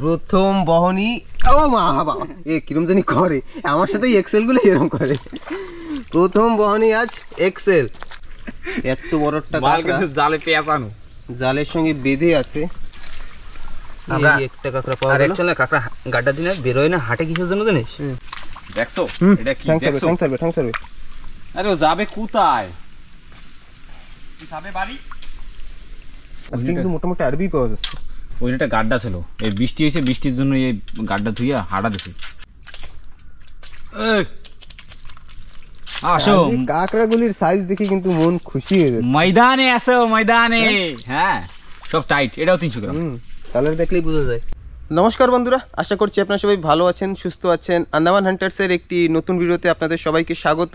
প্রথম বহনী, ও মা বাবা এ কিরম জানি করে, আমার সাথে এক্সেল গুলো এরকম করে। প্রথম বহনী আজ এক্সেল, এত বড় একটা জালে পেঁচানো, জালের সঙ্গে বেঁধে আছে। একটা কাঁকড়া পাওয়া গেল, কাঁকড়া গাড্ডা দিনে বেরোয় না হাটে, কিসের জন্য জানিস? দেখছো এটা কি? দেখছো ঠ্যাং থাকবে, ঠ্যাং থাকবে। আরে ও যাবে কোথায়? কি যাবে বাড়ি? আজকে কিন্তু মোটামুটি আরবি পাওয়া যাচ্ছে। ওই একটা গাড্ডা ছিল, এই বৃষ্টি হয়েছে, বৃষ্টির জন্য এই গাড্ডা ধুইয়া হাটা দিছে। এই আসো, কাঁকড়াগুলির সাইজ দেখে কিন্তু মন খুশি হয়ে যাচ্ছে। ময়দানে আসো, ময়দানে। হ্যাঁ সব টাইট, এটাও 300 গ্রাম। কালার দেখলেই বোঝা যায়। নমস্কার বন্ধুরা, আশা করছি আপনারা সবাই ভালো আছেন, সুস্থ আছেন। আন্দামান হান্টার্সের একটি নতুন ভিডিওতে আপনাদের সবাইকে স্বাগত।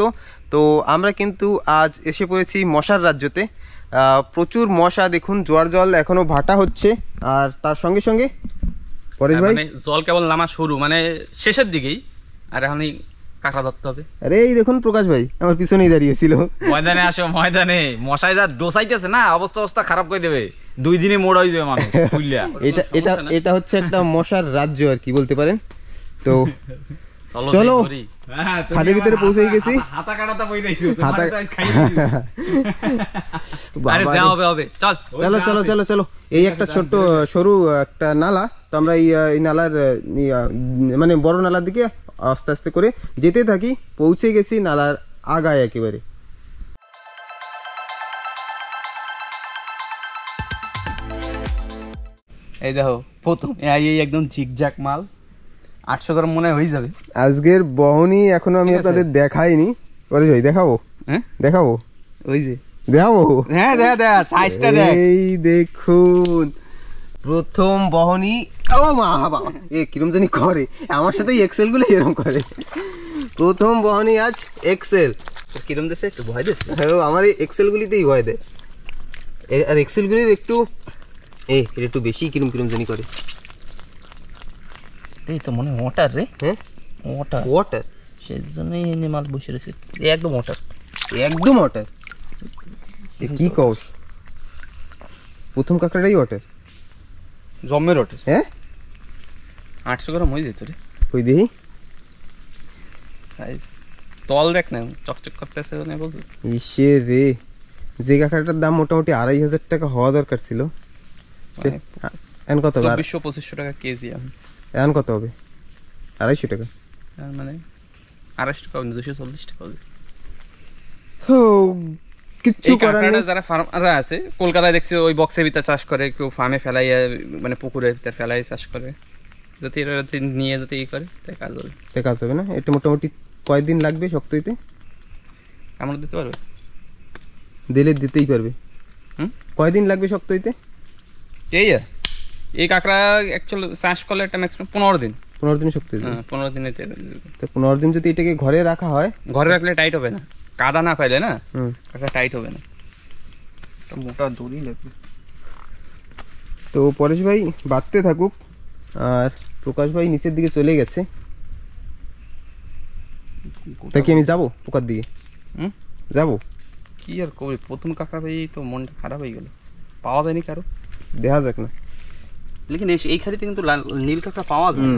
তো আমরা কিন্তু আজ এসে পড়েছি মশার রাজ্যতে। প্রচুর মশা, দেখুন জোয়ার জল এখনও ভাটা হচ্ছে। আর তার সঙ্গে সঙ্গে পরেশ ভাই, জল কেবল নামা শুরু, মানে শেষের দিকেই। আর এখন কাঁকড়া ধরতে হবে। আরে এই দেখুন প্রকাশ ভাই আমার পিছনেই দাঁড়িয়েছিল। ময়দানে আসো, ময়দানে। মশায় যা ডোসাইতেছে না, অবস্থা অবস্থা খারাপ করে দেবে। দুই দিনে মোড় হয়ে যাবে মানুষ। এটা হচ্ছে একটা মশার রাজ্য আর কি বলতে পারেন। তো চলো, খাটের ভিতরে পৌঁছে গেছি। চলো এই একটা ছোট্ট সরু একটা নালা, তো আমরা এই নালার মানে বড় নালার দিকে আস্তে আস্তে করে যেতে থাকি। পৌঁছে গেছি নালার আগায় একেবারে। এই দেখো প্রথম একদম ঝিকঝাক মাল, 800 গ্রাম মনে হয়ে যাবে আজকের বহনি। এখনো আমি আপনাদের দেখাইনি, পরে যাই দেখাবো। হ্যাঁ দেখাবো, ওই যে দেখাবো। হ্যাঁ দেখ দেখ সাইজটা দেখ। এই দেখুন প্রথম বহনি, ও মা বাবা এ কিরম জানি করে, আমার সাথে এক্সেল গুলো এরকম করে। প্রথম বহনি আজ এক্সেল। কিরম দেশে একটু ভয় দেশ, আমার এই এক্সেল গুলিতেই ভয় দেয়। আর এক্সেল গুলির একটু একটু বেশি কিরম কিরম জানি করে। এই তো মনে ওয়াটার রে। হ্যাঁ ওয়াটার, ওয়াটার সেজন্যই এনে মাল বসে রয়েছে। একদম ওয়াটার, একদম ওয়াটার। এ কি কস, প্রথম কাঁকড়াটাই ওয়াটার, জমের ওয়াটার। হ্যাঁ 800 গ্রাম হয়ে যেত রে। ওই দেখি সাইজ, তল দেখ না চকচক করতেছে। মানে বলছো ইসে রে, যে কাঁকড়াটার দাম মোটামুটি 2500 টাকা হওয়া দরকার ছিল। কত হবে? 2500 টাকা কেজি। এখন কত হবে? 250 টাকা। মানে 250 টাকা, 240 টাকা হবে। কিছু করার নেই। যারা ফার্মাররা আছে কলকাতায় দেখছে, ওই বক্সের ভিতর চাষ করে, কেউ ফার্মে ফেলাই, মানে পুকুরের ভিতর ফেলাই চাষ করে। যদি এরা নিয়ে যেতে ই করে তাই কাজ হবে। তাই কাজ হবে না। এটা মোটামুটি কয়দিন লাগবে শক্ত হইতে? আমরা দিতে পারবে, দিলে দিতেই পারবে। কয়দিন লাগবে শক্ত হইতে? এই কাঁকড়া চাষ করলে একটা ম্যাক্সিমাম 15 দিন। 15 দিনে শক্ত হয়ে যাবে। 15 দিনে। তো 15 দিন যদি এটাকে ঘরে রাখা হয়, ঘরে রাখলে টাইট হবে না, কাদা না পাইলে না কাঁকড়া টাইট হবে না। একটা মোটা দড়ি লাগবে। তো পরেশ ভাই বাঁধতে থাকুক, আর প্রকাশ ভাই নিচের দিকে চলে গেছে। তা কি আমি যাবো পোকার দিকে? যাবো কি আর কবে, প্রথম কাঁকড়া ভাই তো মনটা খারাপ হয়ে গেল। পাওয়া যায়নি কারো, দেখা যাক না। লেকিন এই খাড়িতে কিন্তু নীল কাঁকড়া পাওয়া যায়।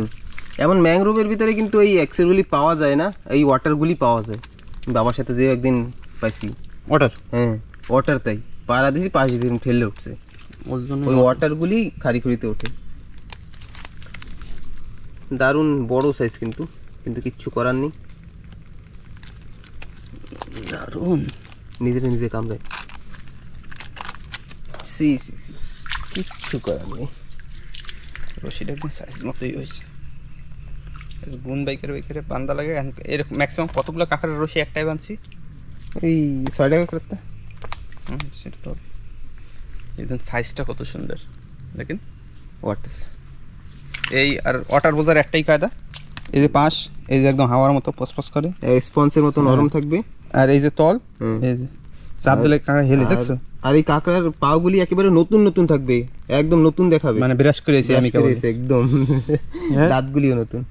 এমন ম্যাংগ্রোভের ভিতরে কিন্তু এই এক্সেলগুলি পাওয়া যায় না, এই ওয়াটারগুলি পাওয়া যায়। বাবার সাথে যেও একদিন পাইছি ওয়াটার। হ্যাঁ ওয়াটার, তাই পাড়া দিয়েছি, পাশে দিন ঠেলে উঠছে। ওর জন্য ওই ওয়াটারগুলি খাড়ি খুঁড়িতে ওঠে। দারুণ বড় সাইজ কিন্তু, কিন্তু কিচ্ছু করার নেই। দারুণ নিজেরা নিজে কামড়ায়। সি সি সি কিচ্ছু করার নেই। রশিটা একদম সাইজ মতোই হয়েছে। গুণ বাইকের বাইকের বান্দা লাগে এরকম। ম্যাক্সিমাম কতগুলো কাঁকড়ার রশি একটাই বাঁধছি? এই 6 টাকা করতে। সেটা তো একদম সাইজটা কত সুন্দর। দেখেন ওয়াটার, এই আর ওয়াটার বোঝার একটাই কায়দা, এই যে পাশ, এই যে একদম হাওয়ার মতো পসপস করে, স্পঞ্জের মতো নরম থাকবে। আর এই যে তল, এই যে চাপ দিলে কাঁকড়া হেলে, দেখছো? আর এই কাঁকড়ার পাগুলি একেবারে নতুন নতুন থাকবে, একদম নতুন দেখাবে। মানে ব্রাশ করেছি আমি, একদম দাঁতগুলিও নতুন।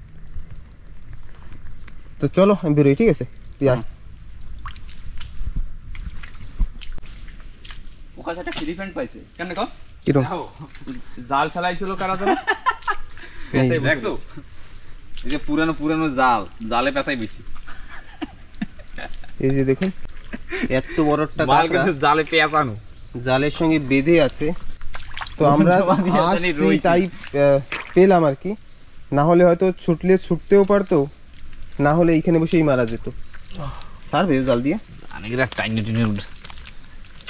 তো চলো আমি বেরোই, ঠিক আছে? জাল ফেলাইছিল কারা জানো? দেখছো এই যে পুরানো পুরানো জাল, জালে পেঁচাই বেশি। এই যে দেখুন এত বড় একটা কাঁকড়া জালে পেঁচানো, জালের সঙ্গে বেঁধে আছে। তো আমরা তাই পেলাম আর কি, না হলে হয়তো ছুটলে ছুটতেও পারতো, না হলে এইখানে বসেই মারা যেত। স্যার বেশ জাল দিয়ে অনেকটা টাইনে টেনে উঠে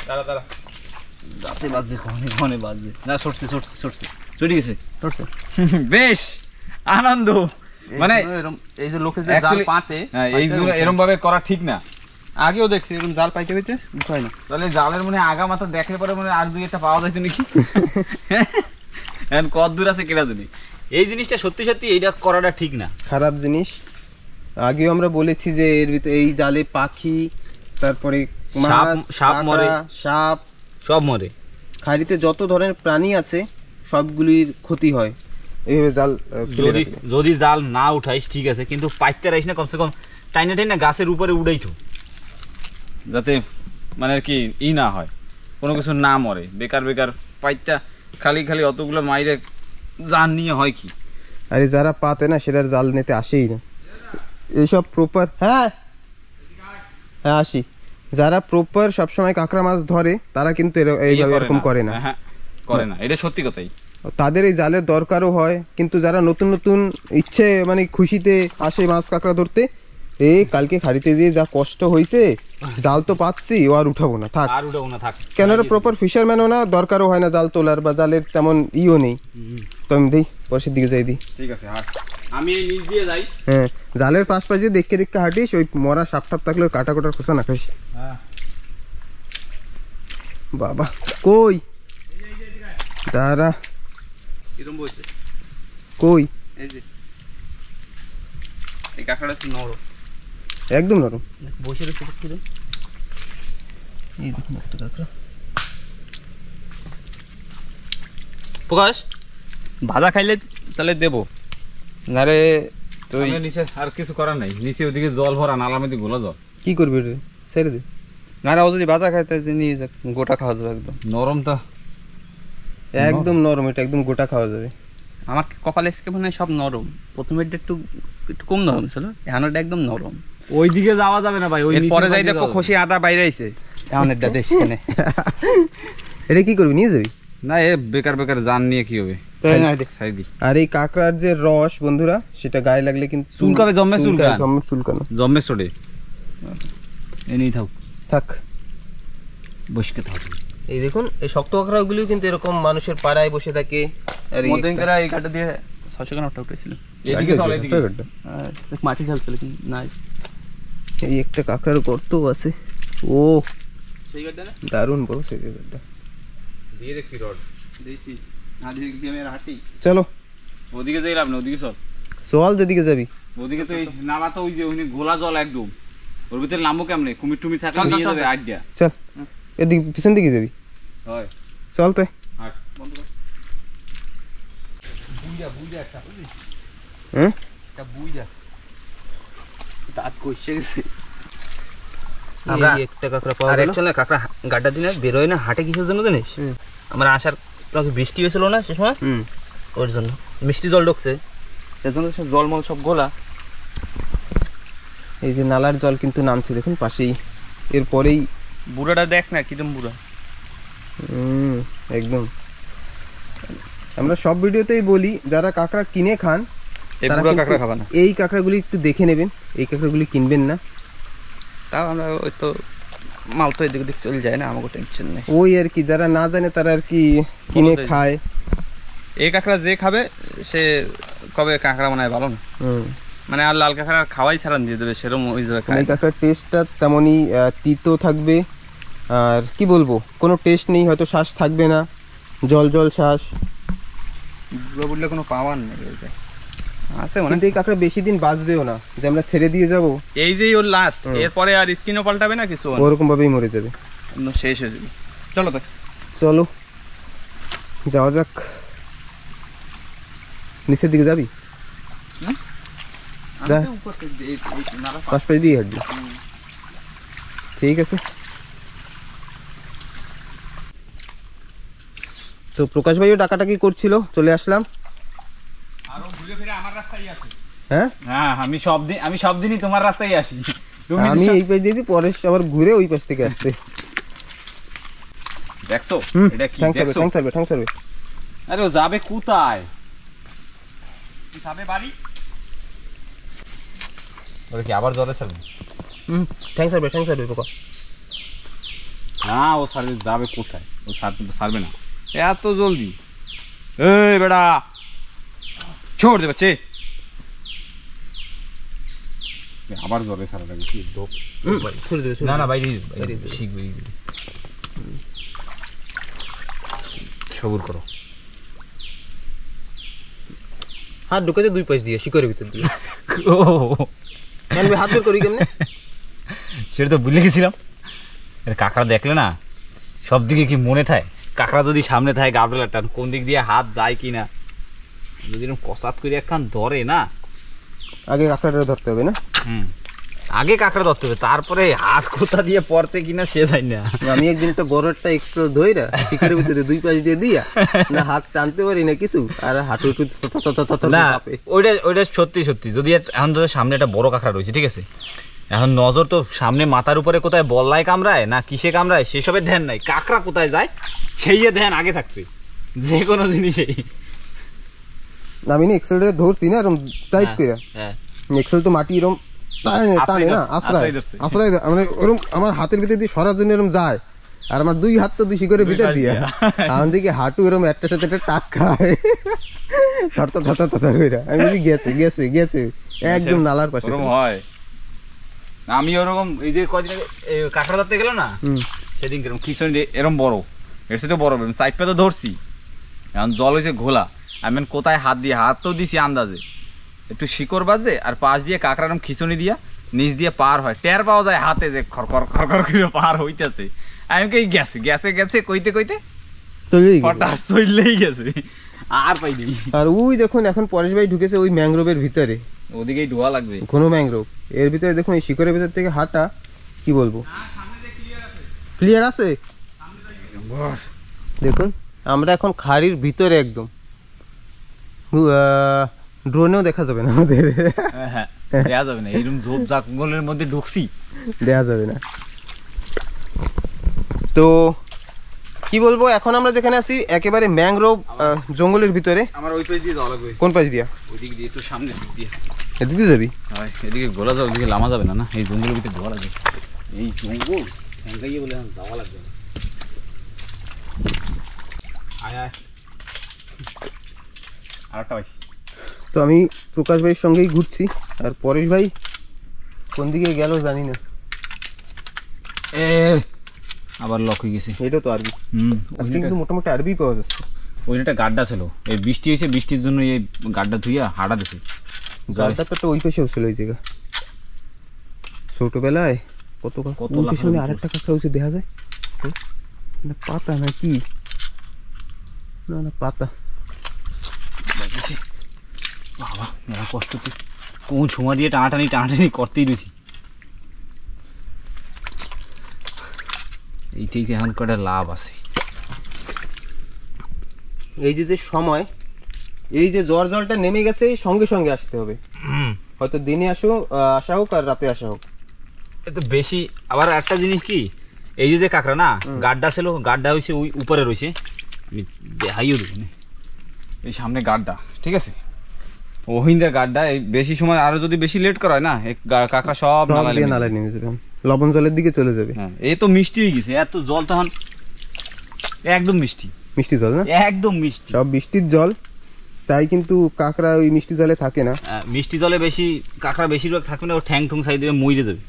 দাঁড়া দাঁড়া দাঁতে বাজছে, কখনই কখনই বাজছে না, সরছে সরছে সরছে চলে গেছে, সরছে। বেশ আনন্দ, মানে এই যে লোকে যে জাল পাতে এইগুলো এরকম ভাবে করা ঠিক না। আগেও দেখছি এরকম জাল পাইতে পাইতে উঠায় না, তাহলে জালের মনে আগা মাথা দেখার পরে মনে আর দুই একটা পাওয়া যাইতো নাকি, এখন কত দূর আছে কেনা জানি। এই জিনিসটা সত্যি সত্যি এইটা করাটা ঠিক না, খারাপ জিনিস। আগেও আমরা বলেছি যে এর ভিতরে এই জালে পাখি, তারপরে মাছ, সাপ সব মরে। খাড়িতে যত ধরনের প্রাণী আছে সবগুলির ক্ষতি হয় এইভাবে জাল। যদি জাল না উঠাইস ঠিক আছে, কিন্তু পাইতে রাখিস না, কমসে কম টাইনা টাইনা গাছের উপরে উড়াইতো, যাতে মানে আর কি ই না হয়, কোনো কিছু না মরে বেকার বেকার। পাইটা খালি খালি অতগুলো মাইরে জাল নিয়ে হয় কি? আরে যারা পাতে না সেটার জাল নিতে আসেই না, এইসব প্রপার। হ্যাঁ হ্যাঁ আসি, যারা প্রপার সবসময় কাঁকড়া মাছ ধরে তারা কিন্তু এইভাবে এরকম করে না, করে না, এটা সত্যি কথাই। তাদের এই জালের দরকারও হয়, কিন্তু যারা নতুন নতুন ইচ্ছে মানে খুশিতে আসে মাছ কাঁকড়া ধরতে, এ কালকে খাড়িতে যেয়ে যা কষ্ট হয়েছে, জাল তো পাচ্ছি ও আর উঠাবো না, থাক আর উঠাবো না, থাক। কেন প্রপার ফিশারম্যানও না, দরকারও হয় না জাল তোলার, বা জালের তেমন ইও নেই। তো আমি দিই পরের দিকে যাই, দিই ঠিক আছে। আমি এই নিচ দিয়ে যাই, হ্যাঁ জালের পাশ পাশে দেখে দেখে হাঁটিস, ওই মরা সাপ টাপ থাকলে কাটা কোটার খোসা না খাইস। বাবা কই দাঁড়া, কই একদম নরম বসে রেখে। প্রকাশ ভাজা খাইলে তাহলে দেবো না রে, তুই নিচে আর কিছু করার নাই, নিচে ওদিকে জল ভরা নালার মধ্যে গোলা জল, কি করবি রে ছেড়ে দে না রে। ও যদি ভাজা খাই তাহলে নিয়ে যাক, গোটা খাওয়া যাবে একদম নরম, তা একদম নরম, এটা একদম গোটা খাওয়া যাবে। আমার কপালে এসে মনে হয় সব নরম, প্রথমে একটু একটু কম নরম ছিল, এখানটা একদম নরম। ওইদিকে যাওয়া যাবে না ভাই, ওই পরে যাই দেখো খসি আদা বাইরে আইছে, এখন এটা দেশ এখানে এটা কি করবি, নিয়ে যাবি না? এ বেকার বেকার জান নিয়ে কি হবে? আর এই কাঁকড়ার যে রস বন্ধুরা, সেটা গায়ে লাগলে কিন্তু চুলকাবে, জম্মে চুলকাবে, জম্মে চুলকানো, জম্মে ছড়ে। এনেই থাক থাক, বসকে থাক। এই দেখুন এই শক্ত কাঁকড়াগুলো কিন্তু এরকম মানুষের পাড়ায় বসে থাকে। আর এই মধ্যেকারা এই কাঁটা দিয়ে 600 গ্রাম উঠেছিল, এদিকে চলে এদিকে এক মাটি ঢালছিল কিন্তু নাই। এই একটা কাঁকড়ার গর্ত আছে, ও সেই গর্তটা না দারুণ বড়, সেই গর্তটা দিয়ে দেখি রড দেইছি না, দিয়ে দিয়ে আমার হাঁটি। চলো ওদিকে যাই, আপনি ওদিকে চল, সোয়াল যেদিকে যাবি ওদিকে। তো এই নালাটা ওই যে ওখানে গোলা জল একদম, ওর ভিতরে নামো কেমনে, কুমির টুমি থাকলে নিয়ে যাবে আইডিয়া। চল এদিকে পিছন দিকে যাবি, হয় চল তো হাঁট বন্ধ কর। বুইয়া বুইয়া একটা, হ্যাঁ এটা বুইয়া দাঁত কইছে গেছে। আমরা এই একটা কাঁকড়া পাওয়া গেল। আরেকজন কাঁকড়া গাড্ডা দিনে বের হয় না, হাটে কিসের জন্য জানিস? আমরা আসার পরে বৃষ্টি হয়েছিল না সে সময়, ওর জন্য মিষ্টি জল ঢুকছে, সেজন্য সব জলমল সব গোলা। এই যে নালার জল কিন্তু নামছে দেখুন পাশেই, এরপরেই বুড়াটা দেখ না কিরম বুড়া, একদম। আমরা সব ভিডিওতেই বলি যারা কাঁকড়া কিনে খান তারা কাঁকড়া খাবেন না, এই কাঁকড়াগুলি একটু দেখে নেবেন, এই কাঁকড়াগুলি কিনবেন না। তাও আমরা ওই তো মাল তো এদিক ওদিক চলে যায় না, আমাকে টেনশন নেই। ওই আর কি যারা না জানে তারা আর কি কিনে খায়। এই কাঁকড়া যে খাবে সে কবে কাঁকড়া মনে হয় ভালো না, মানে আর লাল কাঁকড়া খাওয়াই ছাড়ান দিয়ে দেবে, সেরকম ওই জায়গায়। এই কাঁকড়ার টেস্টটা তেমনই তিতো থাকবে, আর কি বলবো কোনো টেস্ট নেই, হয়তো শ্বাস থাকবে না, জল জল শ্বাস বললে কোনো পাওয়ার নেই। আসে মানে এই কাঁকড়া বেশি দিন বাঁচবেও না যে আমরা ছেড়ে দিয়ে যাব, এই যে ওর লাস্ট, এরপরে আর স্কিনও পাল্টাবে না কিছু, ওরকম ভাবেই মরে যাবে, শেষ হয়ে যাবে। চলো তো চলো যাওয়া যাক, নিচের দিকে যাবি দিয়ে হাঁটবি, ঠিক আছে। তো প্রকাশ ভাইও ডাকাটাকি করছিল, চলে আসলাম। হ্যাঁ হ্যাঁ আমি সবদিনই তোমার রাস্তায় আসি, আমি এই পাশ দিয়ে পরে আবার ঘুরে ওই পাশ থেকে আসতে। দেখছো এটা কি? দেখছো আরে ও যাবে কোথায়? যাবে বাড়ি। ওরে কি আবার জলে ছাড়বে? ঠ্যাং ছাড়বে পোকা। না ও ছাড়বে, যাবে কোথায়? ও ছাড়বে না এত জলদি। এই বেটা ছোড় দে বাচ্চা। আবার জলে ছাড়া লাগে কি দোপ? না না বাইরে শিখবি, সবুর করো। হাত ঢুকেছে দুই পাশ দিয়ে শিকড়ের ভিতর দিয়ে। ও আমি হাত বের করি কেমনে সেটা তো ভুলে গেছিলাম। কাঁকড়া দেখলে না সব দিকে কি মনে থাকে? কাঁকড়া যদি সামনে থাকে গাবড়ালা টান কোন দিক দিয়ে হাত যায় কিনা, যদি এরকম কষাত করে একখান ধরে না, আগে কাঁকড়াটা ধরতে হবে না? হুম আগে কাঁকড়া ধরতে হবে, তারপরে হাত কোথা দিয়ে পড়ছে কিনা সে জানি না। আমি একদিন একটা বড় একটা এক্সট্রা ধইরা শিকড়ের ভিতরে দুই পাশ দিয়ে দিয়া না হাত টানতে পারি না কিছু, আর হাঁটু না। ওইটা সত্যি যদি এখন ধরো সামনে একটা বড় কাঁকড়া রয়েছে, ঠিক আছে, এখন নজর তো সামনে মাথার উপরে কোথায় বল্লায় কামড়ায় না কিসে কামড়ায় সেসবের ধ্যান নাই, কাঁকড়া কোথায় যায় সেই ধ্যান আগে থাকবে যে কোনো জিনিসেই। আমি এক্সেলটা ধরছি না এরকম টাইট করে, হ্যাঁ এক্সেল তো মাটি এরকম টানে না, আশ্রয় মানে ওরকম আমার হাতের ভিতর দিয়ে সরার জন্য এরকম যায়, আর আমার দুই হাত তো দুই শিকড়ের ভিতর দিয়ে আমার দিকে হাঁটু এরকম একটার সাথে একটা টাক খায় ধরতে। আমি বলছি গেছে একদম নালার পাশে হয়। আমি ওরকম এই যে কদিন কাঁকড়া ধরতে গেল না সেদিন এরকম খিচুড়ি এরকম বড়, এর সাথে বড় চাইপা তো ধরছি, এখন জল হয়েছে ঘোলা, আমি কোথায় হাত দিয়ে হাত তো দিছি আন্দাজে, একটু শিকড় বাজে আর পাশ দিয়ে কাঁকড়া এরকম খিচুড়ি দিয়া নিচ দিয়ে পার হয়, টের পাওয়া যায় হাতে যে খরখর খরখর করে পার হইতেছে। আমি কই গেছে কইতে চলেই গেছে, আর পাই দিই। আর ওই দেখুন এখন পরেশ ভাই ঢুকেছে ওই ম্যাংগ্রোভের ভিতরে, ওদিকেই ধোয়া লাগবে ঘন ম্যাংগ্রোভ, এর ভিতরে দেখুন এই শিকড়ের ভিতর থেকে হাঁটা, কি বলবো ক্লিয়ার আছে দেখুন। আমরা এখন খাড়ির ভিতরে একদম, ড্রোনেও দেখা যাবে না আমাদের, দেয়া যাবে না, এরকম ঝোপ জঙ্গলের মধ্যে ঢুকছি দেয়া যাবে না। তো কি বলবো এখন আমরা যেখানে আছি একেবারে ম্যাংগ্রোভ জঙ্গলের ভিতরে। আমার ওই পাশ দিয়ে যাওয়া লাগবে। কোন পাশ দিয়া? ওই দিক দিয়ে, একটু সামনে দিক দিয়ে। এদিক দিয়ে যাবি? হ্যাঁ এদিকে গোলা যাবে, ওদিকে লামা যাবে না, না এই জঙ্গলের ভিতরে ধোয়া লাগবে, এই জঙ্গল এখানে গিয়ে বলে যাওয়া লাগবে। আয় আয় আরেকটা পাইছি। তো আমি প্রকাশ ভাইয়ের সঙ্গেই ঘুরছি, আর পরেশ ভাই কোন দিকে গেল জানি না। এ আবার লক হয়ে গেছে। এটা তো আরবি, আজকে কিন্তু মোটামুটি আরবি পাওয়া যাচ্ছে। ওই একটা গাড্ডা ছিল, এই বৃষ্টি হয়েছে, বৃষ্টির জন্য এই গাড্ডা ধুইয়া হাঁটা দিছে। গাড্ডা তো ওই পাশেও ছিল, ওই জায়গা ছোটবেলায় কত পিছনে আরেকটা কাঁকড়া হয়েছে দেখা যায় না, পাতা না কি না পাতা। বাবা মেলা কষ্ট, কোন সময় দিয়ে টানাটানি করতেই রয়েছি। এইটাই এখন কটা লাভ আছে, এই যে সময়, এই যে জ্বর জলটা নেমে গেছে সঙ্গে সঙ্গে আসতে হবে, হয়তো দিনে আসা হোক আর রাতে আসা হোক। এত বেশি আবার একটা জিনিস কি, এই যে কাঁকড়া না গাড্ডা ছিল, গাড্ডা হয়েছে ওই উপরে রয়েছে, আমি দেখাইও দেবো না, এই সামনে গাড্ডা, ঠিক আছে ওহিন্দার গাড্ডা। এই বেশি সময় আরো যদি বেশি লেট করা হয় না কাঁকড়া সব নালায় নেমে যাবে, লবণ জলের দিকে চলে যাবে। হ্যাঁ এই তো মিষ্টি হয়ে গেছে, এত জল তখন একদম মিষ্টি জল না, একদম মিষ্টি, সব বৃষ্টির জল, তাই কিন্তু কাঁকড়া ওই মিষ্টি জলে থাকে না। মিষ্টি জলে বেশি কাঁকড়া বেশিরভাগ থাকবে না, ও ঠ্যাং ঠুং সাইড দিয়ে মইরে যাবে,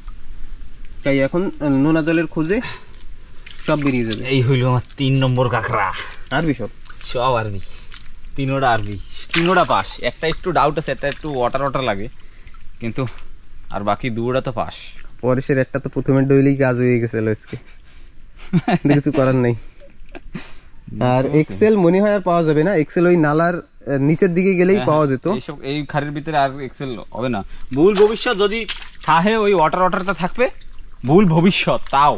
তাই এখন নোনা জলের খোঁজে সব বেরিয়ে যাবে। এই হইল আমার 3 নম্বর কাঁকড়া। আরবি সব আরবি, 3টা আরবি, 3টা পাস, একটা একটু ডাউট আছে, একটা একটু ওয়াটার লাগে, কিন্তু আর বাকি 2টা তো পাস। পরেশের একটা তো প্রথমে ডইলেই কাজ হয়ে গেছিল, আজকে কিছু করার নাই। আর এক্সেল মনে হয় আর পাওয়া যাবে না, এক্সেল ওই নালার নিচের দিকে গেলেই পাওয়া যেত। এইসব এই খাড়ির ভিতরে আর এক্সেল হবে না, ভুল ভবিষ্যৎ যদি থাহে ওই ওয়াটারটা থাকবে, ভুল ভবিষ্যৎ তাও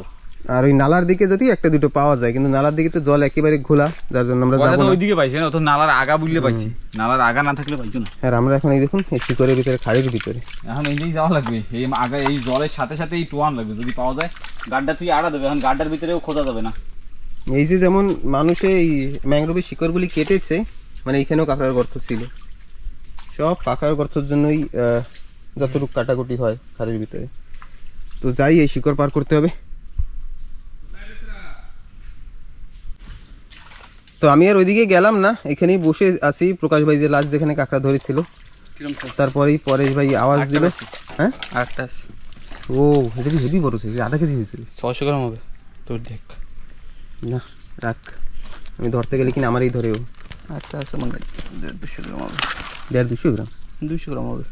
আর ওই নালার দিকে যদি একটা দুটো পাওয়া যায়, কিন্তু নালার দিকে তো জল একেবারে ঘোলা, যার জন্য আমরা যাব না ওইদিকে। পাইছি না তো নালার আগা বুঝলে পাইছি, নালার আগা না থাকলে পাইতো না। আর আমরা এখন এই দেখুন এই শিকড়ের ভিতরে, খাড়ির ভিতরে এখন এইদিকে যাওয়া লাগবে। এই আগা এই জলের সাথে সাথে এই টোয়ান লাগবে, যদি পাওয়া যায় গাড্ডা তুই আড়া দেবে। এখন গাড্ডার ভিতরেও খোঁজা যাবে না। এই যে যেমন মানুষে এই ম্যাংগ্রোভের শিকড়গুলি কেটেছে, মানে এইখানেও কাঁকড়ার গর্ত ছিল, সব কাঁকড়ার গর্তের জন্যই যতটুকু কাটাকুটি হয় খাড়ির ভিতরে। তো যাই এই শিকড় পার করতে হবে। তো আমি আর ওইদিকে গেলাম না, এখানেই বসে আসি। প্রকাশ ভাই যে লাস্ট যেখানে কাঁকড়া ধরেছিল, তারপরেই পরেশ ভাই আওয়াজ দিল। হ্যাঁ আটটা, ও এটা কি হেভি বড় ছিল, আধা কেজি হয়েছিল, 600 গ্রাম হবে। তোর দেখ না, রাখ, আমি ধরতে গেলে কিনা আমারই ধরে। ও আটটা আছে মনে হয় 200 গ্রাম হবে, 250 গ্রাম, 200 গ্রাম হবে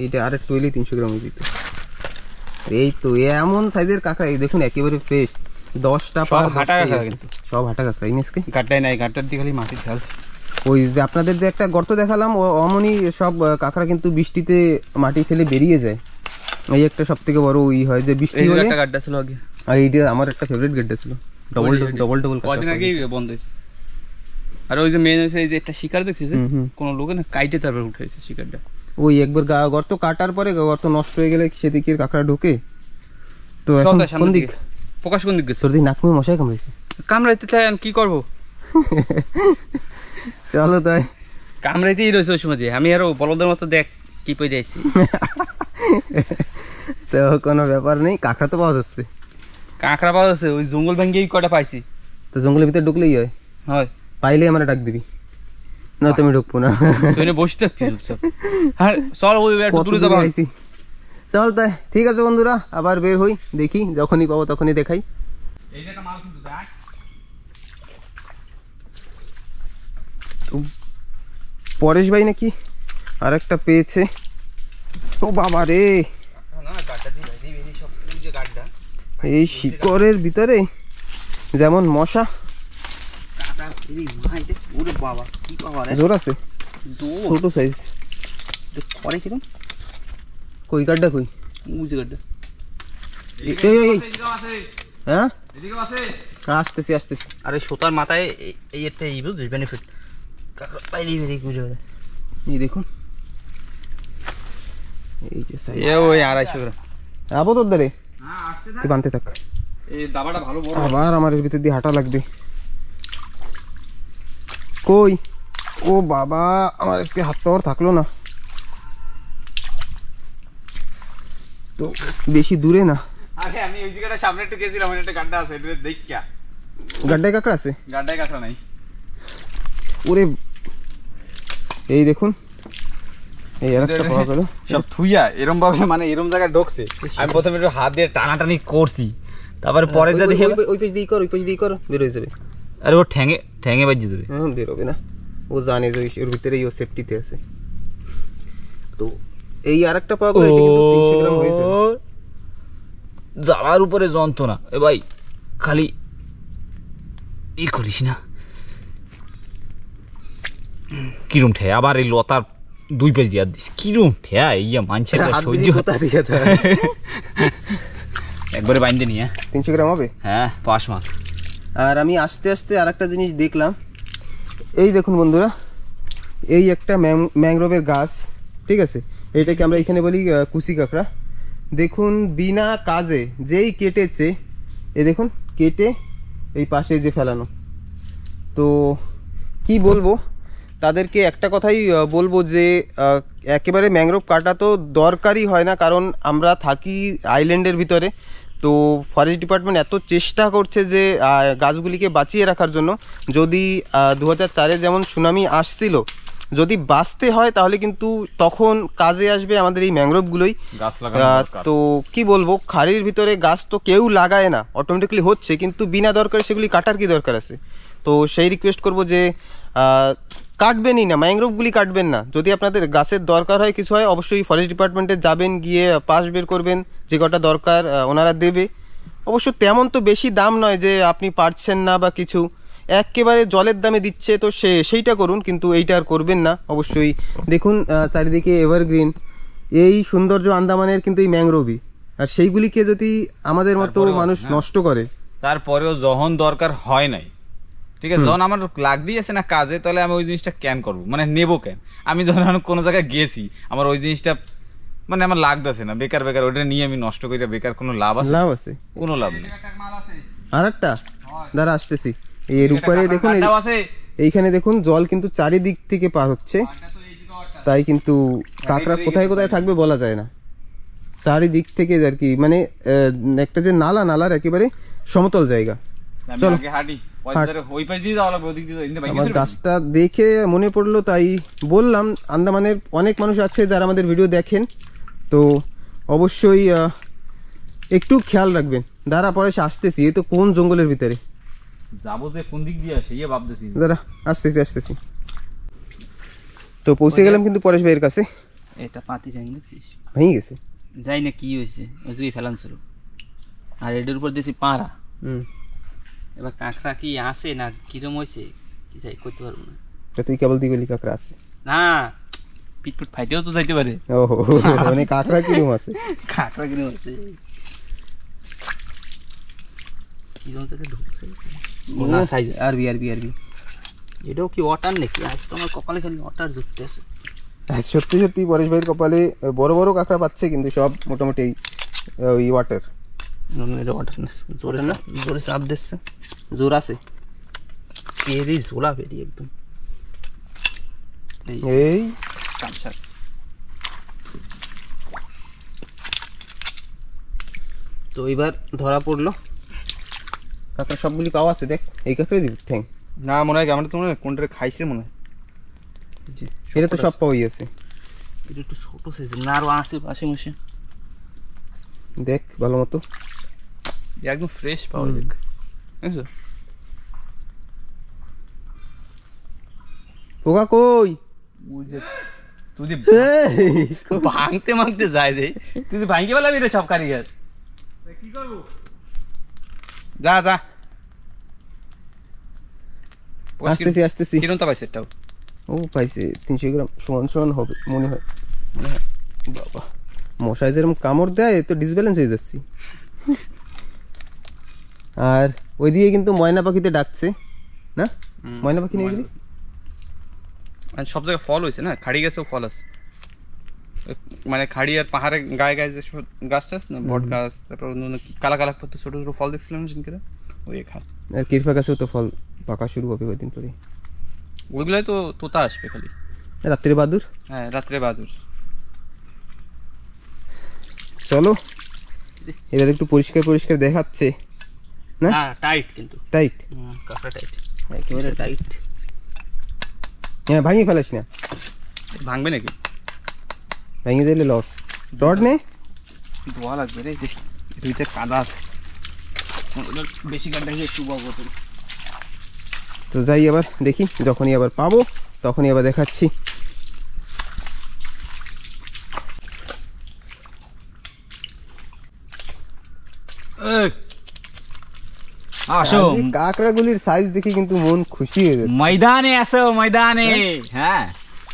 এইটা। আর একটু হইলেই 300 গ্রাম হয়ে যেত। এই তো এমন সাইজের কাঁকড়া, এই দেখুন একেবারে ফ্রেশ। 10টা পার হাটা কাঁকড়া, কিন্তু সব হাটা কাঁকড়া। ইনেসকে কাটাই নাই, কাটার দিকে খালি মাটি ঢালছে। ওই যে আপনাদের যে একটা গর্ত দেখালাম, ও অমনি সব কাঁকড়া কিন্তু বৃষ্টিতে মাটি ফেলে বেরিয়ে যায়। এই একটা সবথেকে বড় ওই হয় যে বৃষ্টি হলে একটা গাড্ডা ছিল আগে। আর এইটা আমার একটা ফেভারিট গাড্ডা ছিল, ডবল কদিন আগে বন্ধ হইছে। আর ওই যে মেন হইছে এই যে একটা শিকার দেখছিস, কোন লোকে না কাইটে তারপর উঠাইছে শিকারটা। ওই একবার গর্ত কাটার পরে গর্ত নষ্ট হয়ে গেলে সেদিকে কাঁকড়া ঢোকে। তো এখন কোন দিক প্রকাশ, কোন দিক সর্দি নাকমুই মশাই কামড়াইছে, কামড়াইতে তাই আমি কি করব। চলো তাই কামড়াইতেই রইছে ওই সময়, আমি আরো বলদের মতো দেখ কি পেয়ে যাইছি। তো কোনো ব্যাপার নেই, কাঁকড়া তো পাওয়া যাচ্ছে, কাঁকড়া পাওয়া যাচ্ছে। ওই জঙ্গল ভেঙেই কটা পাইছি। তো জঙ্গলের ভিতরে ঢুকলেই হয়, হয় পাইলে আমরা ডাক দিবি না, তুমি ঢুকবো না, তুমি বসে থাকবি চুপচাপ। হ্যাঁ চল ওই একটু দূরে যাবো। চল তাই, ঠিক আছে বন্ধুরা, আবার বের হই, দেখি যখনই পাবো তখনই দেখাই। পরেশ ভাই নাকি আর একটা পেয়েছে। ও বাবা রে, এই শিকড়ের ভিতরে যেমন মশা। জোর আছে, ছোট সাইজ করে কিরকম। কই গাড্ডা, কই মুজি গাড্ডা, এই হ্যাঁ এদিকে আছে। আসতেছি আসতেছি। আরে সোতার মাথায় এই একটা এই বুঝি বেনিফিট, কাকড়া পাইলি মেরে গুজে। এই দেখুন এই যে সাইজ, এ ওই 250 গ্রাম আবো তো ধরে। হ্যাঁ আসছে না, তুই বানতে থাক। এই দাবাটা ভালো বড়, আবার আমার এর ভিতর দিয়ে হাঁটা লাগবে। কই, ও বাবা আমার আজকে হাত তোর থাকলো না। তো বেশি দূরে না, আরে আমি ওই জায়গাটা সামনে একটু গেছিলাম, ওখানে একটা গাড্ডা আছে, এটা দেখ কি গাড্ডায় কাঁকড়া আছে। গাড্ডায় কাঁকড়া নাই, ওরে এই দেখুন এই আরেকটা পাওয়া গেল। সব থুইয়া এরকম ভাবে, মানে এরকম জায়গা ঢোকছে। আমি প্রথমে একটু হাত দিয়ে টানাটানি করছি, তারপরে পরে যা দেখি ওই পেছ দিয়ে কর, ওই পেছ দিয়ে কর, বের হয়ে যাবে। আরে ও ঠ্যাঙে ঠ্যাঙে বাজি যাবে। হ্যাঁ বের হবে না, ও জানে যে ওর ভিতরেই ও সেফটিতে আছে। তো এই আরেকটা পাওয়া গেল, এটা কিন্তু 300 গ্রাম হয়েছে। জালার উপরে যন্ত্রণা, এ ভাই খালি ই করিস না। কিরম ঠেয়া, আবার এই লতার দুই পেজ দিয়ে দিস, কিরম ঠেয়া। ইয়া মানুষের সহ্য হতা দিয়ে তা একবারে বাইন্দে নিয়ে। 300 গ্রাম হবে, হ্যাঁ 5 মাস। আর আমি আস্তে আস্তে আরেকটা জিনিস দেখলাম, এই দেখুন বন্ধুরা, এই একটা ম্যাংগ্রোভের গাছ, ঠিক আছে, এটাকে আমরা এখানে বলি কুচি কাঁকড়া। দেখুন বিনা কাজে যেই কেটেছে, এ দেখুন কেটে এই পাশে যে ফেলানো। তো কি বলবো তাদেরকে, একটা কথাই বলবো যে একেবারে ম্যাংগ্রোভ কাটা তো দরকারই হয় না, কারণ আমরা থাকি আইল্যান্ডের ভিতরে। তো ফরেস্ট ডিপার্টমেন্ট এত চেষ্টা করছে যে গাছগুলিকে বাঁচিয়ে রাখার জন্য। যদি 2004-এ যেমন সুনামি আসছিল, যদি বাঁচতে হয় তাহলে কিন্তু তখন কাজে আসবে আমাদের এই ম্যাংগ্রোভগুলোই। তো কি বলবো, খাড়ির ভিতরে গাছ তো কেউ লাগায় না, অটোমেটিকলি হচ্ছে, কিন্তু বিনা দরকারে সেগুলি কাটার কি দরকার আছে। তো সেই রিকোয়েস্ট করব যে কাটবেনই না, ম্যাংগ্রোভগুলি কাটবেন না। যদি আপনাদের গাছের দরকার হয়, কিছু হয়, অবশ্যই ফরেস্ট ডিপার্টমেন্টে যাবেন, গিয়ে পাশ বের করবেন, যে কটা দরকার ওনারা দেবে। অবশ্য তেমন তো বেশি দাম নয় যে আপনি পারছেন না বা কিছু, একেবারে জলের দামে দিচ্ছে, তো সেইটা করুন, কিন্তু এইটা আর করবেন না। অবশ্যই দেখুন চারিদিকে এভারগ্রিন, এই সৌন্দর্য আন্দামানের কিন্তু এই ম্যাংগ্রোভই। আর সেইগুলিকে যদি আমাদের মতো মানুষ নষ্ট করে, তারপরেও যখন দরকার হয় নাই, ঠিক আছে, যখন আমার লাগ দিয়েছে না কাজে, তাহলে আমি ওই জিনিসটা ক্যান করবো, মানে নেবো ক্যান। আমি যখন কোনো জায়গায় গেছি, আমার ওই জিনিসটা মানে আমার লাগতেছে না, বেকার বেকার ওইটা নিয়ে আমি নষ্ট করি, বেকার কোনো লাভ আছে? লাভ আছে, কোনো লাভ নেই। আর একটা দাঁড়া আসতেছি, এর উপরে দেখুন এইখানে দেখুন জল কিন্তু চারিদিক থেকে পার হচ্ছে, তাই কিন্তু কাঁকড়া কোথায় কোথায় থাকবে বলা যায় না, চারিদিক থেকে আর কি, মানে একটা যে নালা, নালার একেবারে সমতল জায়গা। চলো আমার গাছটা দেখে মনে পড়লো, তাই বললাম আন্দামানের অনেক মানুষ আছে যারা আমাদের ভিডিও দেখেন, তো অবশ্যই একটু খেয়াল রাখবেন। দাঁড়া পরে আসতেছি, এই তো কোন জঙ্গলের ভিতরে যাবো, যে কোন দিক দিয়ে আসে ইয়ে ভাবতেছি, দাঁড়া আসতেছি আসতেছি। তো পৌঁছে গেলাম কিন্তু পরেশ ভাইয়ের কাছে। এটা পাতি যাই ভেঙে গেছে, যাই না কি হয়েছে, ওই জুই ফেলান ছিল, আর এটার উপর দিয়েছি পাড়া। এবার কাঁকড়া কি আসে না কিরম হয়েছে কি যাই করতে পারবো না। তুই কেবল দিবি কাঁকড়া আসে না, পিটপুট ফাইটেও তো যাইতে পারে। ও মানে কাঁকড়া কিরম আছে, কাঁকড়া কিরম আছে, কিরম থেকে ঢুকছে না সাইজ। আর বি আর বি আর বি এটাও কি ওয়াটার নাকি? আজ তো আমার কপালে খালি ওয়াটার জুটতে আছে। সত্যি সত্যি পরেশ ভাইয়ের কপালে বড় বড় কাঁকড়া পাচ্ছে, কিন্তু সব মোটামুটি ওই ওয়াটার। জোরে চাপ দিচ্ছে, জোর আছে, এরই ঝোলা বেরিয়ে একদম। এই তো এবার ধরা পড়লো কাঁকড়া, সবগুলি পাওয়া আছে। দেখ এই কাঁকড়াই দিবি ঠ্যাং না মনে হয়, আমরা তো মনে হয় কোনটা খাইছে মনে হয়। এটা তো সব পাওয়াই আছে, এটা একটু ছোট সাইজ না, আরো আছে আশেপাশে। দেখ ভালো মতো, একদম ফ্রেশ পাওয়া যায়। বুঝছো পোকা কই? বুঝে তুই ভাঙতে ভাঙতে যায় রে, তুই ভাঙিয়ে ফেলাবি রে সব কারিগর, কি করবো? যা যা আসতেছি আসতেছি। কিরম তো পাইছে? এটাও ও পাইছে 300 গ্রাম, সমান সমান হবে মনে হয়। বাবা মশাই যেরকম কামড় দেয় তো ডিসব্যালেন্স হয়ে যাচ্ছি। আর ওই দিয়ে কিন্তু ময়না পাখিতে ডাকছে না, ময়না পাখি নিয়ে গেলি। আর সব জায়গায় ফল হয়েছে না, খাড়ি গাছেও ফল আছে, মানে খাড়ি আর পাহাড়ের গায়ে গায়ে যে গাছ টাছ না, বট গাছ, তারপর কালা কালা ছোট ছোট ফল দেখছিলাম না সেদিনকে, ওই খা। আর কিরফা গাছেও তো ফল পাকা শুরু হবে কয়েকদিন পরে, ওইগুলাই তো তোতা আসবে খালি। রাত্রে বাদুর, হ্যাঁ রাত্রে বাদুর। চলো এটা একটু পরিষ্কার পরিষ্কার দেখাচ্ছে না, টাইট কিন্তু, টাইট কাঁকড়া, টাইট একেবারে টাইট। হ্যাঁ ভাঙিয়ে ফেলাস না, ভাঙবে নাকি? ভাঙিয়ে দিলে লস। ডট নেই, ধোয়া লাগবে রে, দুইটা কাদা আছে, বেশি কাদা একটু বাবো। তো যাই আবার দেখি, যখনই আবার পাবো তখনই আবার দেখাচ্ছি। আসো, কাঁকড়াগুলির সাইজ দেখে কিন্তু মন খুশি হয়ে যায়। ময়দানে আসো, ময়দানে। হ্যাঁ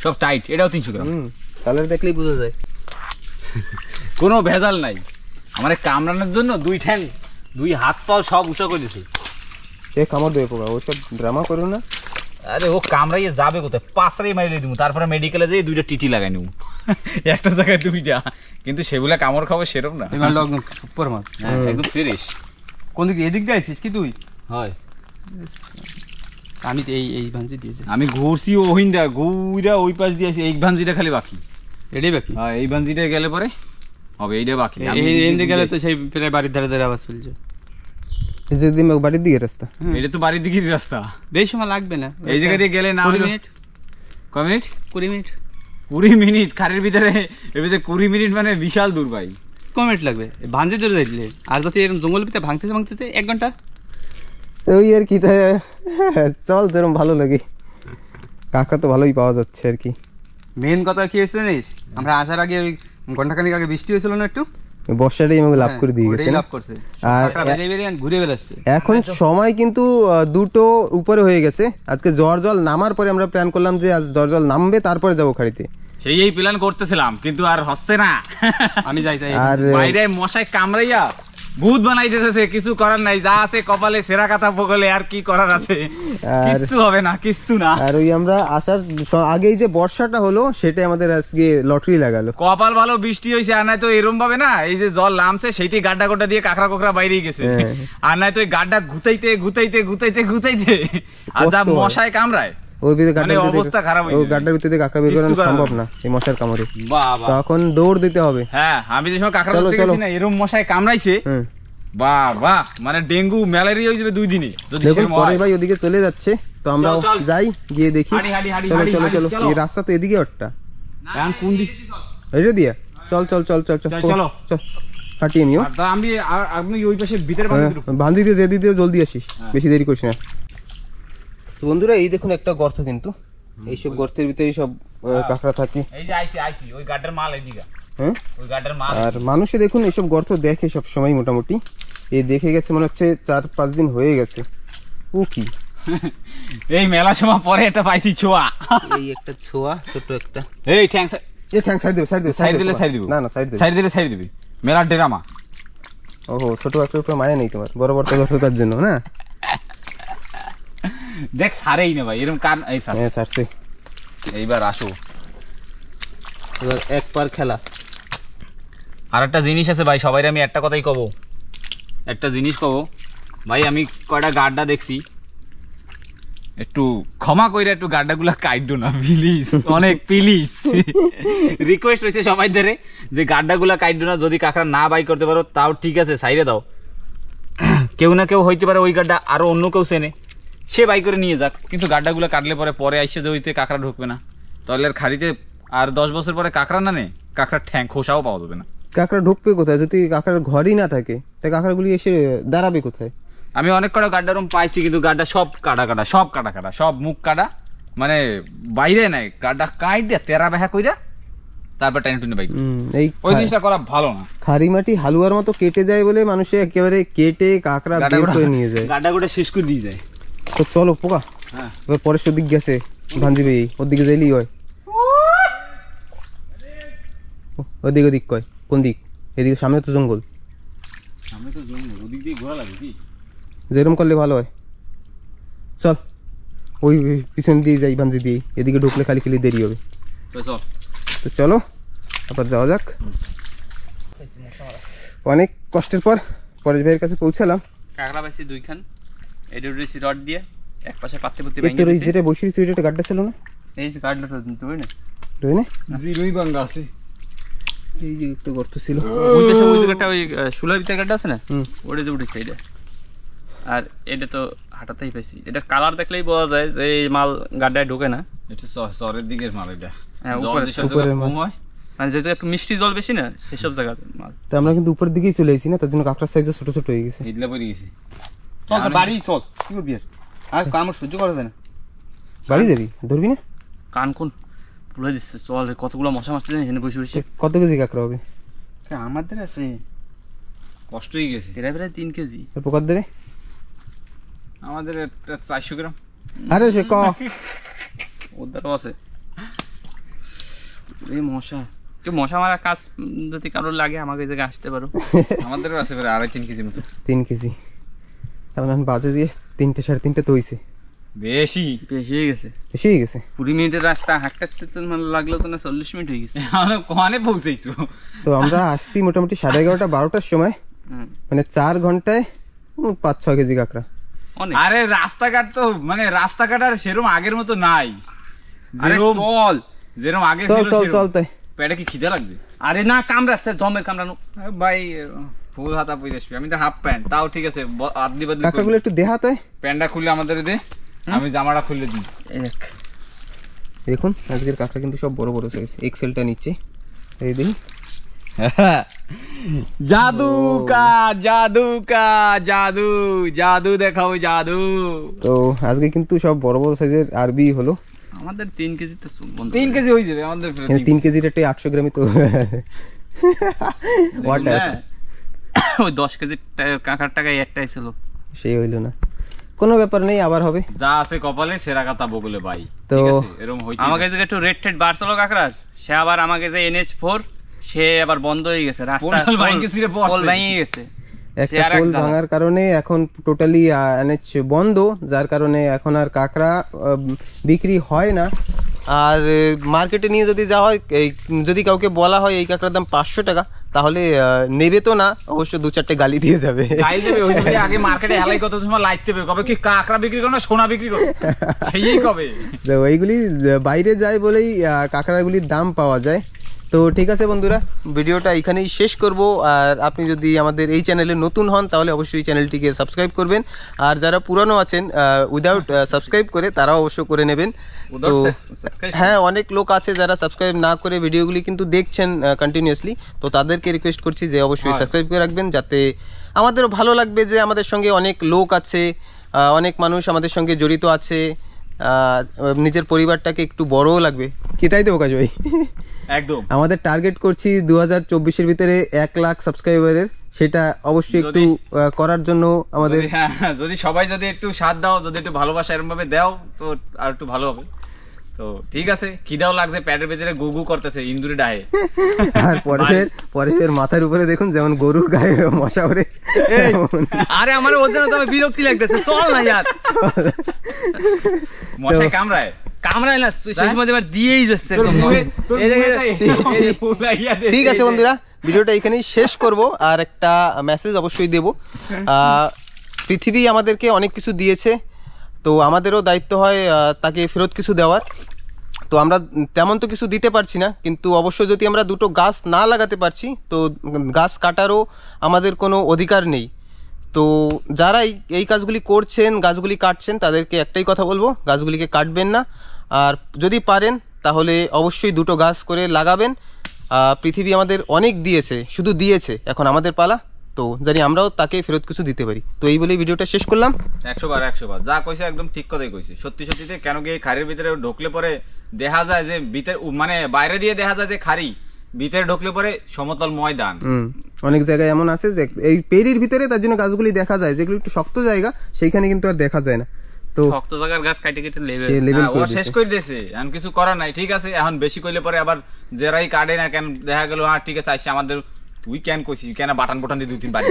সব টাইট, এটাও 300 গ্রাম, কালার দেখলেই বোঝা যায়, কোনো ভেজাল নাই। আমার কামড়ানোর জন্য দুই ঠ্যাং দুই হাত পাও সব উঁচা করে দিছে। এ কামড় দেবে পোকা, ওইসব ড্রামা করো না। আরে ও কামড়াইয়ে যাবে কোথায়, পাঁচড়াই মারিয়ে দিব, তারপরে মেডিকেলে যেয়ে দুইটা টিটি লাগাই নেব, একটা জায়গায় দুইটা। কিন্তু সেগুলা কামড় খাবো সেরকম না, সুপার মাছ একদম ফ্রেশ। কোন দিক? এদিক দিয়ে আইছিস কি তুই? হয় আমি তো এই ভাঞ্জি দিয়েছি, আমি ঘুরছি ওহিন্দা ঘুরা ওই পাশ দিয়ে আসি, এই ভাঞ্জিটা খালি বাকি, এটাই বাকি। হ্যাঁ এই ভাঞ্জিটা গেলে পরে হবে, এইটা বাকি। এদিকে গেলে তো সেই প্রায় বাড়ির ধারে ধারে আবার চলছে। বাড়ির দিকে রাস্তা, এটা তো বাড়ির দিকের রাস্তা, বেশি সময় লাগবে না। এই জায়গা দিয়ে গেলে না 20 মিনিট, 20 মিনিট, 20 মিনিট খাড়ির ভিতরে, এর ভিতরে 20 মিনিট মানে বিশাল দূর ভাই, কমেন্ট লাগবে। ভাঞ্জে ধরে যাইলে আর যাতে এরকম জঙ্গলের ভিতরে ভাঙতেছে ভাঙতেছে 1 ঘন্টা ওই আর কি। তাই চল, যেরকম ভালো লাগে। কাঁকড়া তো ভালোই পাওয়া যাচ্ছে আর কি। মেন কথা কি হয়েছে জানিস, আমরা আসার আগে ওই ঘন্টাখানিক আগে বৃষ্টি হয়েছিল না, একটু বর্ষাটাই আমাকে লাভ করে দিয়ে গেছে। আর ঘুরে বেড়াচ্ছে এখন সময় কিন্তু 2টো উপরে হয়ে গেছে। আজকে ঝড় জল নামার পরে আমরা প্ল্যান করলাম যে আজ ঝড় জল নামবে তারপরে যাবো খাড়িতে, সেই এই প্ল্যান করতেছিলাম কিন্তু আর হচ্ছে না। আমি যাই যাই বাইরে মশায় কামড়াইয়া ভূত বানাই দিতেছে, কিছু করার নাই, যা আছে কপালে সেরা কাঁথা বগলে, আর কি করার আছে, কিচ্ছু হবে না, কিচ্ছু না। আর ওই আমরা আসার আগেই যে বর্ষাটা হলো সেটাই আমাদের আজকে লটারি লাগালো, কপাল ভালো বৃষ্টি হয়েছে। আর নাই তো এরম ভাবে না, এই যে জল নামছে সেইটি গাড্ডা গোটা দিয়ে কাঁকড়া কোকড়া বাইরে গেছে। আর নাই তো এই গাড্ডা ঘুতাইতে ঘুতাইতে ঘুতাইতে ঘুতাইতে আর যা মশায় কামড়ায় ডেঙ্গু ম্যালেরিয়া হয়ে যাবে 2 দিনে। ভাই ওদিকে চলে যাচ্ছে তো আমরা যাই, গিয়ে দেখি। চলো চলো চলো, এই রাস্তা তো এদিকে একটা, কোন দিক এটা দিয়া? চল চল চল চল চলো চল, কাটিয়ে নিও। আমি আপনি ওই পাশে ভিতরে বাঁধি দিয়ে যে দিতে, জলদি আসিস, বেশি দেরি করিস না। বন্ধুরা এই দেখুন একটা গর্ত, কিন্তু এইসব গর্তের ভিতরে সব কাঁকড়া থাকে। আর মানুষে দেখুন এইসব গর্ত দেখে সব সময় মোটামুটি, এই দেখে গেছে মনে হচ্ছে 4-5 দিন হয়ে গেছে। ও কি এই মেলা সময় পরে একটা পাইছি ছোয়া, এই একটা ছোয়া ছোট একটা, এই ঠ্যাং ঠ্যাং সাইড দেবে, সাইড দেবে, সাইড দিলে সাইড দিবি, না না সাইড দেবে, সাইড দিলে সাইড দিবি, মেলা ড্রামা। ও হো, ছোট একটা উপরে মায়া নেই তোমার, বড় বড় গর্ত তার জন্য না। দেখ সারেই না ভাই, এরকম কান এই সারছে। এইবার আসো, এবার এক পার খেলা। আর একটা জিনিস আছে ভাই, সবাই আমি একটা কথাই কব, একটা জিনিস কব ভাই, আমি কয়টা গাড্ডা দেখছি, একটু ক্ষমা কইরা একটু গাড্ডাগুলা কাটডো না প্লিজ, অনেক প্লিজ রিকোয়েস্ট হইছে সবাই ধরে যে গাড্ডাগুলা কাটডো না। যদি কাঁকড়া না বাই করতে পারো তাও ঠিক আছে, সাইরে দাও, কেউ না কেউ হইতে পারে ওই গাড্ডা আরো অন্য কেউ চেনে, সে বাই করে নিয়ে যাক। কিন্তু গাড্ডাগুলো কাটলে পরে আইসে যে ওইতে কাঁকড়া ঢুকবে না, তাহলে আর খাড়িতে আর 10 বছর পরে কাঁকড়া না নে, কাঁকড়ার ঠ্যাং খোসাও পাওয়া যাবে না। কাঁকড়া ঢুকবে কোথায় যদি কাঁকড়ার ঘরই না থাকে, তাই কাঁকড়াগুলি এসে দাঁড়াবে কোথায়? আমি অনেক কটা গাড্ডা রুম পাইছি, কিন্তু গাড্ডা সব কাটা, সব মুখ কাটা, মানে বাইরে নাই গাড্ডা কাইটা তেরা বেহা কইরা তারপর টাইম টুনে বাইক। ওই জিনিসটা করা ভালো না, খাড়ি মাটি হালুয়ার মতো কেটে যায় বলে মানুষে একেবারে কেটে কাঁকড়া বের করে নিয়ে যায়, গাড্ডা গোটা শেষ করে দিয়ে যায়। তো চলো পোকা, হ্যাঁ পরে দিক গেছে ভাঞ্জি ভাই, ওর দিকে যাইলি হয় ওদিকে, ওদিক কয় কোন দিক? এদিকে সামনে তো জঙ্গল, সামনে তো জঙ্গল, ওদিক দিয়ে ঘোরা লাগে কি, যেরকম করলে ভালো হয়। চল ওই পিছন দিয়ে যাই, ভাঞ্জি দিয়ে এদিকে ঢুকলে খালি খালি দেরি হবে। তো চলো আবার যাওয়া যাক। অনেক কষ্টের পর পরেশ ভাইয়ের কাছে পৌঁছালাম, কাঁকড়া পাইছি 2 খান। আর এটা তো হাঁটাতেই পাইছি, এটা কালার দেখলেই বোঝা যায় যে এই মাল গাড্ডায় ঢোকে না, এটা শহরের দিকের মাল, এটা মানে যে জায়গায় একটু মিষ্টি জল বেশি না সেসব জায়গা মাল। তো আমরা কিন্তু উপরের দিকেই চলে এসেছি না, তার জন্য কাঁকড়ার সাইজ ছোট ছোট হয়ে গেছে, হিদলা পড়ে গেছে। বাড়ি চল, কি করবি আর কামড় সহ্য করা যায় না, বাড়ি যাবি, ধরবি না, কান কোন পুলে দিচ্ছে। চল, কতগুলো মশা মারছে জানিস, বসে বসে কত কেজি কাঁকড়া হবে আমাদের আছে, কষ্ট হয়ে গেছে, প্রায় প্রায় 3 কেজি। পোকার দেবে আমাদের 400 গ্রাম, আরে সে ওদেরও আছে। এই মশা মশা মারা কাজ যদি কারোর লাগে আমাকে জায়গায় আসতে পারো, আমাদেরও আছে প্রায় 2.5-3 কেজি মতো, 3 কেজি। মোটামুটি 11:30-12টার সময়, মানে 4 ঘন্টায় 5-6 কেজি কাঁকড়া। আরে রাস্তাঘাট তো মানে রাস্তাঘাট আর সেরকম আগের মতো নাই, যেরকম আগে পেটে কি খিদে লাগবে? আরে না, কামড়াচ্ছে জমের কামড়ানো ভাই, ফুল হাতা পরে আমি তো হাফ প্যান্ট, তাও ঠিক আছে, আদলি বদলি কাঁকড়াগুলো একটু দেখাতে। প্যান্টটা খুলে আমাদের দে, আমি জামাটা খুলে দিই। দেখুন আজকের কাঁকড়া কিন্তু সব বড় বড় সাইজ, এক্সেলটা নিচে এই দিন। জাদু কা জাদু কা জাদু, জাদু দেখাও জাদু। তো আজকে কিন্তু সব বড় বড় সাইজের আরবি হলো আমাদের, 3 কেজি তো 3 কেজি হয়ে যাবে আমাদের, 3 কেজির একটা 800 গ্রামই তো, ওয়াটার ওই 10 কেজি কাঁকড়ার টাকায় একটাই ছিল, সেই হইল না। কোনো ব্যাপার নেই, আবার হবে, যা আছে কপালে সেরা কাঁথা বগলে ভাই, ঠিক আছে, এরকম হইছে। আমাকে যে একটু রেট টেট বাড়ছিল কাঁকড়ার, সে আবার আমাকে যে NH4 সে আবার বন্ধ হয়ে গেছে, রাস্তা ভেঙে গেছে। একটা পোল ভাঙার কারণে এখন টোটালি NH বন্ধ, যার কারণে এখন আর কাঁকড়া বিক্রি হয় না। আর মার্কেটে নিয়ে যদি যাওয়া হয়, যদি কাউকে বলা হয় এই কাঁকড়ার দাম 500 টাকা, তাহলে নেবে তো না, অবশ্য দু চারটে গালি দিয়ে যাবে। আগে মার্কেটে হেলাই কত সময় লাইতে হবে, কবে কি কাঁকড়া বিক্রি করবে না সোনা বিক্রি করবে সেই কবে। তো এইগুলি বাইরে যায় বলেই কাঁকড়াগুলির দাম পাওয়া যায়। তো ঠিক আছে বন্ধুরা, ভিডিওটা এখানেই শেষ করব। আর আপনি যদি আমাদের এই চ্যানেলে নতুন হন তাহলে অবশ্যই চ্যানেলটিকে সাবস্ক্রাইব করবেন, আর যারা পুরানো আছেন উইদাউট সাবস্ক্রাইব করে তারাও অবশ্য করে নেবেন। তো হ্যাঁ, অনেক লোক আছে যারা সাবস্ক্রাইব না করে ভিডিওগুলি কিন্তু দেখছেন কন্টিনিউয়াসলি, তো তাদেরকে রিকোয়েস্ট করছি যে অবশ্যই সাবস্ক্রাইব করে রাখবেন, যাতে আমাদেরও ভালো লাগবে যে আমাদের সঙ্গে অনেক লোক আছে, অনেক মানুষ আমাদের সঙ্গে জড়িত আছে, নিজের পরিবারটাকে একটু বড়ও লাগবে কি, তাই তো কাজ ভাই? একদম আমাদের টার্গেট করছি 2024-এর ভিতরে 1 লাখ সাবস্ক্রাইবারের, সেটা অবশ্যই একটু করার জন্য আমাদের যদি সবাই যদি একটু সাথ দাও, যদি একটু ভালোবাসা এরকম ভাবে দাও তো আর একটু ভালো হবে। তো ঠিক আছে, খিদাও লাগছে, প্যাডের ভিতরে গুগু করতেছে ইন্দুরে ডায়ে, আর পরেশের মাথার উপরে দেখুন যেমন গরুর গায়ে মশা ওরে। আরে আমার ওর জন্য তো আমার বিরক্তি লাগতেছে, চল না ইয়ার, মশা কামড়ায় কামড়ায় না, শেষ মধ্যে এবার দিয়েই যাচ্ছে। ঠিক আছে বন্ধুরা, ভিডিওটা এখানেই শেষ করব। আর একটা মেসেজ অবশ্যই দেব, পৃথিবী আমাদেরকে অনেক কিছু দিয়েছে, তো আমাদেরও দায়িত্ব হয় তাকে ফেরত কিছু দেওয়ার। তো আমরা তেমন তো কিছু দিতে পারছি না, কিন্তু অবশ্য যদি আমরা দুটো গাছ না লাগাতে পারছি, তো গাছ কাটারও আমাদের কোনো অধিকার নেই। তো যারা এই কাজগুলি করছেন, গাছগুলি কাটছেন, তাদেরকে একটাই কথা বলবো, গাছগুলিকে কাটবেন না, আর যদি পারেন তাহলে অবশ্যই দুটো গাছ করে লাগাবেন। পৃথিবী আমাদের অনেক দিয়েছে, শুধু দিয়েছে, এখন আমাদের পালা, তো জানি আমরাও তাকে ফেরত কিছু দিতে পারি। তো এই বলেই ভিডিওটা শেষ করলাম। 100 বার যা কইছে একদম ঠিক কথাই কইছে, সত্যি সত্যিতে। কেন কি খাড়ির ভিতরে ঢোকলে পরে দেখা যায় যে ভিতরে, মানে বাইরে দিয়ে দেখা যায় যে খাড়ি, ভিতরে ঢোকলে পরে সমতল ময়দান। অনেক জায়গায় এমন আছে যে এই পেরির ভিতরে, তার জন্য গাছগুলি দেখা যায়, যেগুলো একটু শক্ত জায়গা সেইখানে কিন্তু আর দেখা যায় না। তো শক্ত জায়গার গাছ কাটে কেটে লেভেল ও শেষ করে দিয়েছে, এখন কিছু করা নাই। ঠিক আছে, এখন বেশি কইলে পরে আবার যারাই কাটে না কেন দেখা গেল, হ্যাঁ ঠিক আছে আসছে আমাদের, তুই কেন কইছিস কেন বাটন বোটান দিয়ে 2-3 বাড়ি।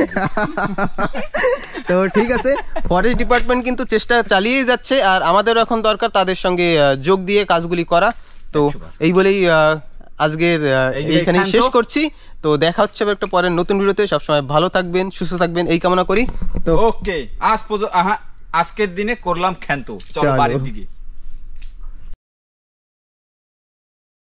তো ঠিক আছে, ফরেস্ট ডিপার্টমেন্ট কিন্তু চেষ্টা চালিয়েই যাচ্ছে, আর আমাদেরও এখন দরকার তাদের সঙ্গে যোগ দিয়ে কাজগুলি করা। তো এই বলেই আজকের এইখানেই শেষ করছি। তো দেখা হচ্ছে একটা পরের নতুন ভিডিওতে। সবসময় ভালো থাকবেন, সুস্থ থাকবেন এই কামনা করি। তো ওকে, আজকের দিনে করলাম ক্ষান্ত, চলো বাড়ির দিকে।